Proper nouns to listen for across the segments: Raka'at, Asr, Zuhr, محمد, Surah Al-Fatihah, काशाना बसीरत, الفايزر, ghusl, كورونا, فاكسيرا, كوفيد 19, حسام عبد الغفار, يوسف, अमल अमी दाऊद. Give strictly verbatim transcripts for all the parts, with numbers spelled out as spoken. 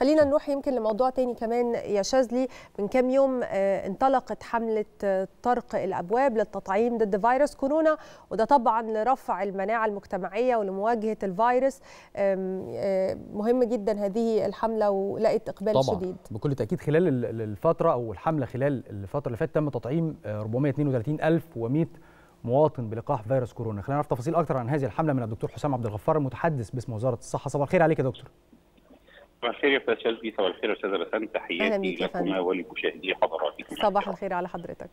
خلينا نروح يمكن لموضوع تاني كمان يا شاذلي. من كام يوم انطلقت حملة طرق الأبواب للتطعيم ضد فيروس كورونا، وده طبعا لرفع المناعة المجتمعية ولمواجهة الفيروس. مهم جدا هذه الحملة ولقت إقبال طبعاً شديد. طبعا بكل تأكيد خلال الفترة أو الحملة خلال الفترة اللي فاتت تم تطعيم أربعمائة واثنين وثلاثين ألف ومائة مواطن بلقاح فيروس كورونا. خلينا نعرف تفاصيل أكتر عن هذه الحملة من الدكتور حسام عبد الغفار المتحدث باسم وزارة الصحة. صباح الخير عليك يا دكتور. صباح الخير يا استاذ شاذلي، صباح الخير يا استاذه بسام، تحياتي لكما ولمشاهدي حضراتكم. صباح الخير على حضرتك.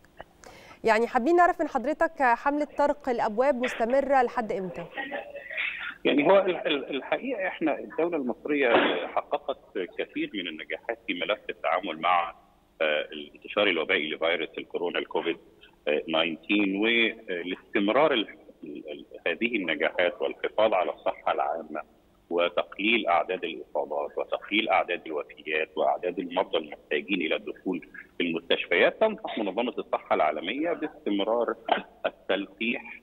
يعني حابين نعرف من حضرتك حمله طرق الابواب مستمره لحد امتى؟ يعني هو الحقيقه احنا الدوله المصريه حققت كثير من النجاحات في ملف التعامل مع الانتشار الوبائي لفيروس الكورونا الكوفيد تسعة عشر، والاستمرار هذه النجاحات والحفاظ على الصحه العامه وتقليل أعداد الإصابات وتقليل أعداد الوفيات وأعداد المرضى المحتاجين إلى الدخول في المستشفيات، تنصح منظمة الصحة العالمية باستمرار التلقيح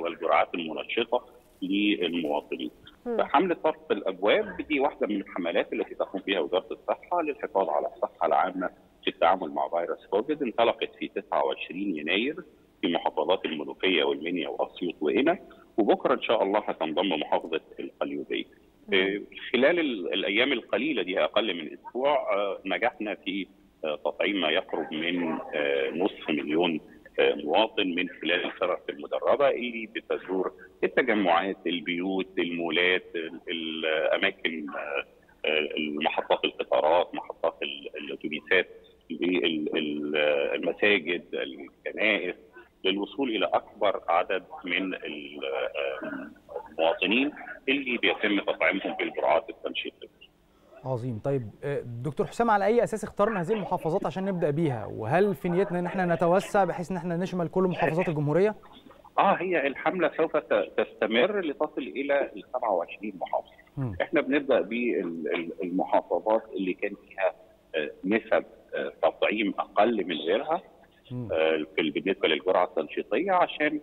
والجرعات المنشطة للمواطنين. فحملة طرق الأبواب دي واحدة من الحملات التي تقوم بها وزارة الصحة للحفاظ على الصحة العامة في التعامل مع فيروس كوفيد. انطلقت في تسعة وعشرين يناير في محافظات المنوفية والمنيا وأسيوط وقنا، وبكرة إن شاء الله هتنضم محافظة القليوبية. خلال الأيام القليلة دي أقل من أسبوع نجحنا في تطعيم ما يقرب من نصف مليون مواطن من خلال الفرق المدربة اللي بتزور التجمعات، البيوت، المولات، الأماكن، محطات القطارات، محطات الأتوبيسات، المساجد، الكنائس، للوصول إلى أكبر عدد من المواطنين اللي بيتم تطعيمهم بالجرعات التنشيطية. عظيم. طيب دكتور حسام، على أي أساس اخترنا هذه المحافظات عشان نبدأ بيها؟ وهل في نيتنا إن احنا نتوسع بحيث إن احنا نشمل كل محافظات الجمهورية؟ آه هي الحملة سوف تستمر لتصل إلى سبعة وعشرين محافظة. م. احنا بنبدأ بالمحافظات اللي كان فيها نسب تطعيم أقل من غيرها بالنسبه للجرعه التنشيطيه، عشان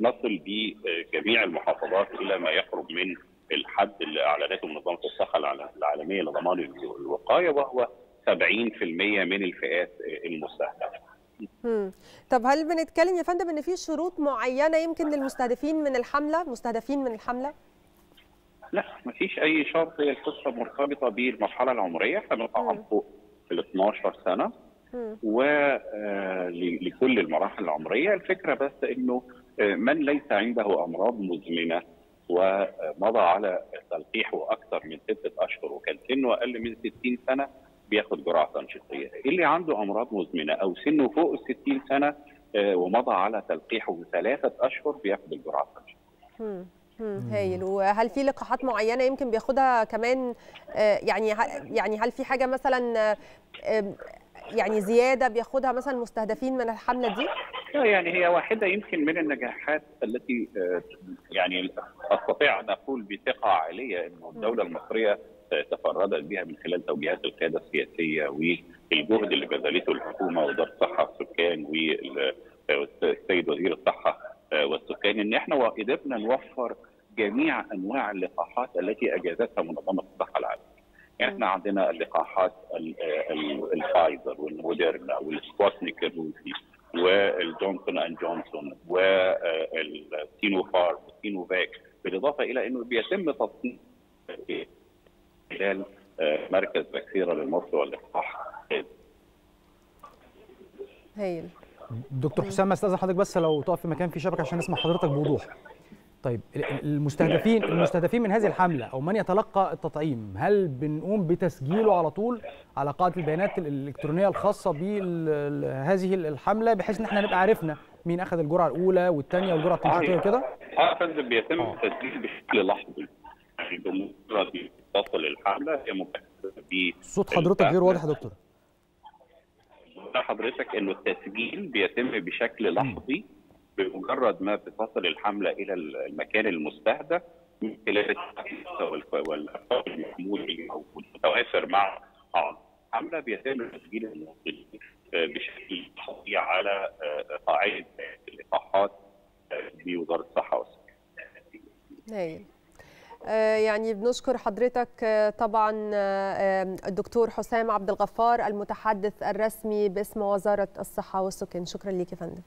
نصل بجميع المحافظات الى ما يقرب من الحد اللي اعلنته منظمه الصحه العالميه لضمان الوقايه، وهو سبعين بالمئة من الفئات المستهدفه. امم طب هل بنتكلم يا فندم ان في شروط معينه يمكن للمستهدفين من الحمله مستهدفين من الحمله؟ لا، ما فيش اي شرط. هي القصه مرتبطه بالمرحله العمريه، احنا بنطعم فوق ال اثناشر سنة ولكل المراحل العمريه. الفكره بس انه من ليس عنده امراض مزمنه ومضى على تلقيحه اكثر من سته اشهر وكان سنه اقل من ستين سنة بياخد جرعه تنشيطيه. اللي عنده امراض مزمنه او سنه فوق ال ستين سنة ومضى على تلقيحه ثلاثه اشهر بياخد الجرعه التنشيطيه. هايل. وهل في لقاحات معينه يمكن بياخدها كمان؟ يعني يعني هل في حاجه مثلا يعني زياده بياخدها مثلا المستهدفين من الحمله دي؟ يعني هي واحده يمكن من النجاحات التي يعني استطيع ان اقول بثقه عاليه انه الدوله المصريه تفردت بها من خلال توجيهات القياده السياسيه والجهد اللي بذلته الحكومه ووزاره الصحه والسكان والسيد وزير الصحه والسكان، ان احنا قدرنا نوفر جميع انواع اللقاحات التي اجازتها منظمه الصحه العالميه. يعني احنا عندنا اللقاحات الفايزر والموديرنا والسبوتنيك الروسي والجونسون اند جونسون والسينوفارم والسينوفاك، بالاضافه الى انه بيتم تصنيع خلال مركز فاكسيرا للمصل واللقاح. هايل. دكتور حسام، استاذن حضرتك بس لو تقف في مكان في شبكه عشان نسمع حضرتك بوضوح. طيب المستهدفين المستهدفين من هذه الحملة أو من يتلقى التطعيم، هل بنقوم بتسجيله على طول على قاعدة البيانات الإلكترونية الخاصة بهذه الحملة بحيث إن احنا نبقى عرفنا مين أخذ الجرعة الأولى والثانية والجرعة التنشيطية وكده؟ اه فندم، بيتم التسجيل بشكل لحظي. يعني بمجرد ما تصل الحملة هي مباشرة ب صوت حضرتك غير واضح يا دكتور. حضرتك إنه التسجيل بيتم بشكل لحظي. بمجرد ما بتصل الحمله الى المكان المستهدف من خلال والاقساط المحمول اللي موجود متوافر مع الحمله بيتم تسجيل المواطنين بشكل حصري على قاعده اللقاحات بوزاره الصحه والسلامه. يعني بنشكر حضرتك طبعا الدكتور حسام عبد الغفار المتحدث الرسمي باسم وزارة الصحة والسكن. شكرا ليك يا فندم.